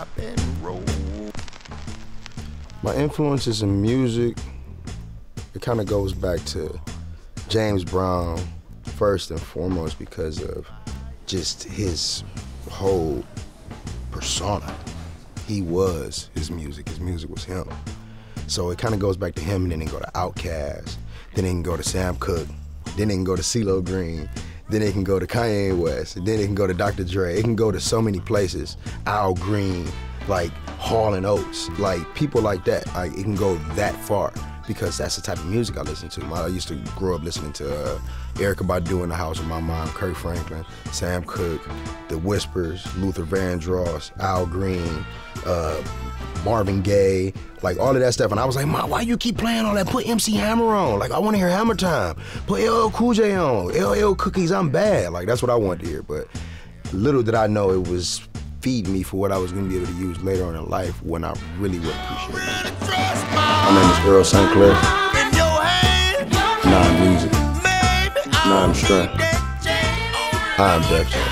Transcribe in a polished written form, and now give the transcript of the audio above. Stop and roll. My influences in music, it kind of goes back to James Brown first and foremost because of just his whole persona. He was his music was him. So it kind of goes back to him, and then it can go to Outkast, then it can go to Sam Cooke, then it can go to CeeLo Green, then it can go to Kanye West, and then it can go to Dr. Dre. It can go to so many places. Al Green, like Hall and Oates, like people like that. Like it can go that far because that's the type of music I listen to. I used to grow up listening to Erica Badu in the house with my mom, Kirk Franklin, Sam Cooke, The Whispers, Luther Vandross, Al Green, Marvin Gaye, like all of that stuff. And I was like, Ma, why you keep playing all that? Put MC Hammer on. Like, I want to hear Hammer Time. Put LL Cool J on. LL Cookies, I'm bad. Like, that's what I wanted to hear. But little did I know it was feeding me for what I was going to be able to use later on in life when I really would appreciate it. My name is EARL SAINT CLAIR. And I'm music. And I'm strength. I'm deaf.